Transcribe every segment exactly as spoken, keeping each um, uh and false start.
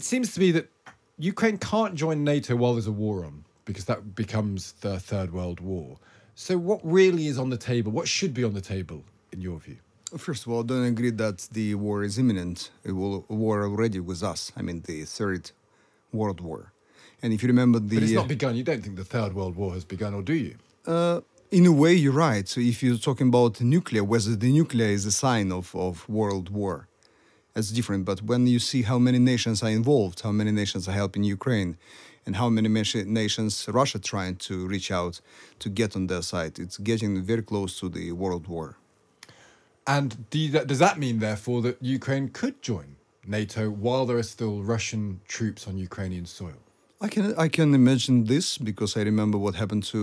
it seems to me that Ukraine can't join NATO while there's a war on, because that becomes the Third World War. So what really is on the table? What should be on the table, in your view? First of all, I don't agree that the war is imminent. It will war already with us. I mean, the Third World War. And if you remember the... But it's not begun. You don't think the Third World War has begun, or do you? Uh, in a way, you're right. So if you're talking about nuclear, whether the nuclear is a sign of, of world war, that's different. But when you see how many nations are involved, how many nations are helping Ukraine, and how many nations Russia trying to reach out to get on their side, it's getting very close to the world war. And do you, does that mean, therefore, that Ukraine could join NATO while there are still Russian troops on Ukrainian soil? I can, I can imagine this, because I remember what happened to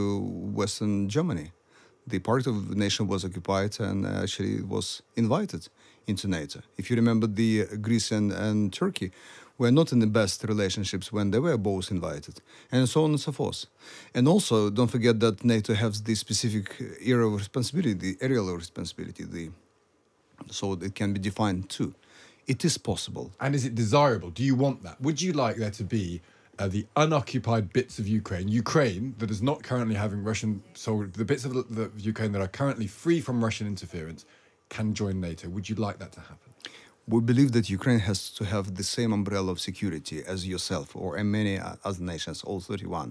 Western Germany. The part of the nation was occupied and actually was invited into NATO. If you remember, the Greece and, and Turkey were not in the best relationships when they were both invited, and so on and so forth. And also, don't forget that NATO has the specific area of responsibility, the aerial responsibility, the, so it can be defined too. It is possible. And is it desirable? Do you want that? Would you like there to be Uh, the unoccupied bits of Ukraine, Ukraine that is not currently having Russian soldiers, the bits of the, the Ukraine that are currently free from Russian interference, can join NATO? Would you like that to happen? We believe that Ukraine has to have the same umbrella of security as yourself or many other nations, all thirty-one.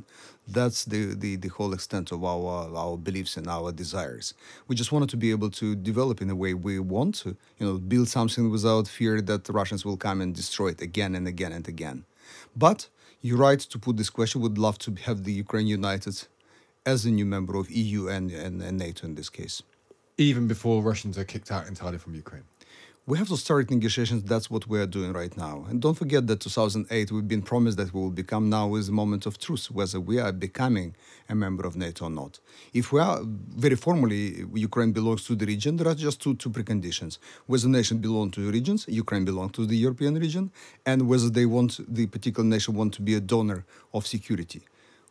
That's the, the, the whole extent of our, our beliefs and our desires. We just wanted to be able to develop in a way we want to, you know, build something without fear that the Russians will come and destroy it again and again and again. But you're right to put this question. Would love to have the Ukraine united as a new member of E U and, and, and NATO in this case. Even before Russians are kicked out entirely from Ukraine? We have to start negotiations. That's what we're doing right now. And don't forget that two thousand eight, we've been promised that we will become. Now is the moment of truth, whether we are becoming a member of NATO or not. If we are, very formally, Ukraine belongs to the region, there are just two, two preconditions. Whether nation belongs to regions, Ukraine belongs to the European region, and whether they want, the particular nation want to be a donor of security.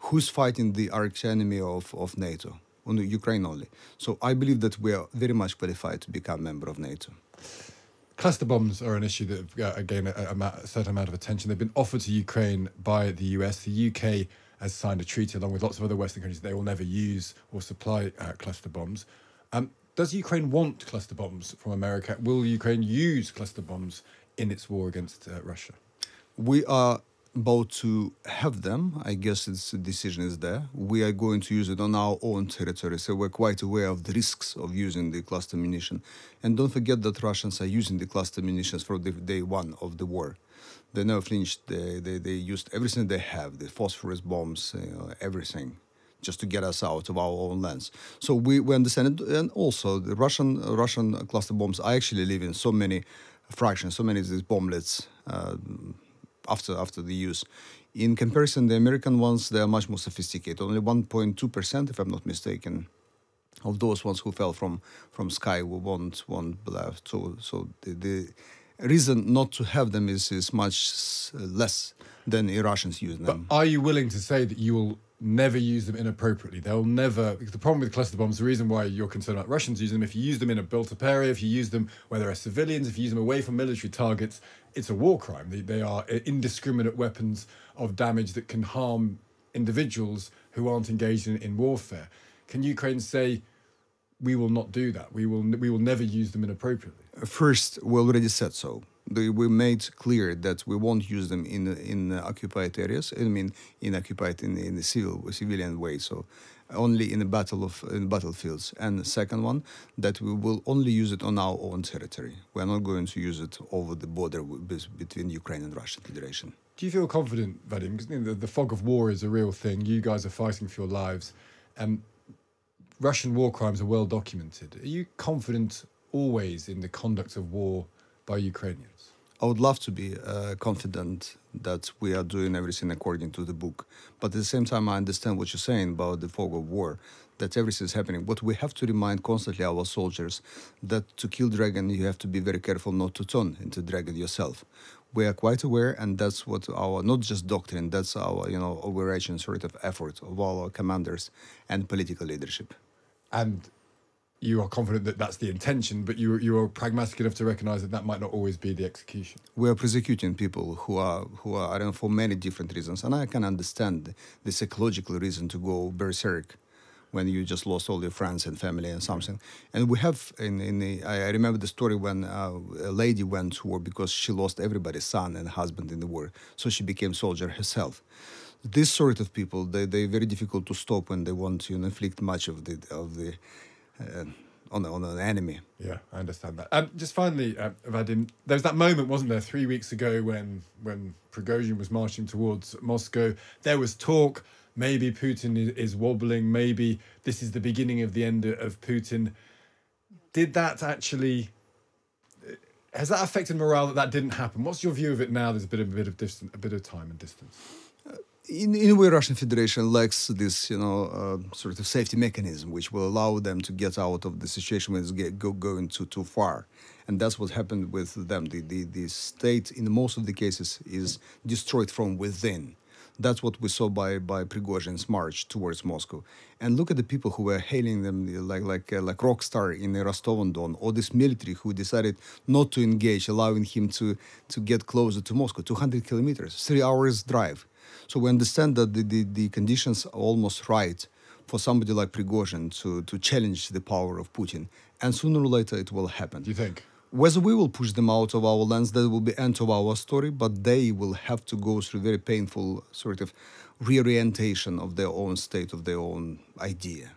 Who's fighting the arch-enemy of, of NATO? On Ukraine only. So I believe that we are very much qualified to become a member of NATO. Cluster bombs are an issue that uh, again, a, a certain amount of attention. They've been offered to Ukraine by the U S. The U K has signed a treaty along with lots of other Western countries that they will never use or supply uh, cluster bombs. Um, does Ukraine want cluster bombs from America? Will Ukraine use cluster bombs in its war against uh, Russia? We are about to have them. I guess its decision is there. We are going to use it on our own territory, so we're quite aware of the risks of using the cluster munition. And don't forget that Russians are using the cluster munitions from the day one of the war. They never flinched. They, they, they used everything they have, the phosphorus bombs, you know, everything, just to get us out of our own lands. So we, we understand it. And also, the Russian, Russian cluster bombs are actually leaving so many fractions, so many of these bomblets, uh, After, after the use. In comparison, the American ones, they are much more sophisticated. Only one point two percent, if I'm not mistaken, of those ones who fell from, from sky won't, won't blast. So, so the, the reason not to have them is, is much less than the Russians use them. But are you willing to say that you will never use them inappropriately? They'll never... Because the problem with cluster bombs, the reason why you're concerned about Russians using them, if you use them in a built-up area, if you use them where there are civilians, if you use them away from military targets, it's a war crime. They, they are indiscriminate weapons of damage that can harm individuals who aren't engaged in, in warfare. Can Ukraine say, we will not do that? We will, we will never use them inappropriately? First, we already said so. We made clear that we won't use them in in occupied areas. I mean, in occupied in in the civil civilian way. So, only in the battle of in battlefields. And the second one, that we will only use it on our own territory. We are not going to use it over the border between Ukraine and Russian Federation. Do you feel confident, Vadim? Because you know, the, the fog of war is a real thing. You guys are fighting for your lives, and Russian war crimes are well documented. Are you confident always in the conduct of war by Ukrainians? I would love to be uh, confident that we are doing everything according to the book. But at the same time, I understand what you're saying about the fog of war, that everything is happening. But we have to remind constantly our soldiers that to kill dragon, you have to be very careful not to turn into dragon yourself. We are quite aware, and that's what our, not just doctrine, that's our, you know, overarching sort of effort of all our commanders and political leadership. And you are confident that that's the intention, but you you are pragmatic enough to recognise that that might not always be the execution. We are prosecuting people who are who are arraigned for many different reasons, and I can understand the psychological reason to go berserk when you just lost all your friends and family and something. And we have in in the, I remember the story when uh, a lady went to war because she lost everybody's son and husband in the war, so she became soldier herself. This sort of people, they they're very difficult to stop when they want to inflict much of the of the. Uh, on, the, on an enemy. Yeah, I understand that. Um, just finally, uh, Vadim, there was that moment, wasn't there, three weeks ago when, when Prigozhin was marching towards Moscow. There was talk, maybe Putin is, is wobbling, maybe this is the beginning of the end of Putin. Did that actually... Has that affected morale that that didn't happen? What's your view of it now? There's a bit of, a bit of, distance, a bit of time and distance. Uh, In, in a way, Russian Federation lacks this, you know, uh, sort of safety mechanism which will allow them to get out of the situation when it's get, go, going too, too far. And that's what happened with them. The, the, the state, in most of the cases, is destroyed from within. That's what we saw by, by Prigozhin's march towards Moscow. And look at the people who were hailing them like, like, uh, like rock star in Rostov-on-Don, or this military who decided not to engage, allowing him to, to get closer to Moscow, two hundred kilometers, three hours drive. So we understand that the, the, the conditions are almost right for somebody like Prigozhin to, to challenge the power of Putin. And sooner or later it will happen. You think? Whether we will push them out of our lands, that will be the end of our story, but they will have to go through very painful sort of reorientation of their own state, of their own idea.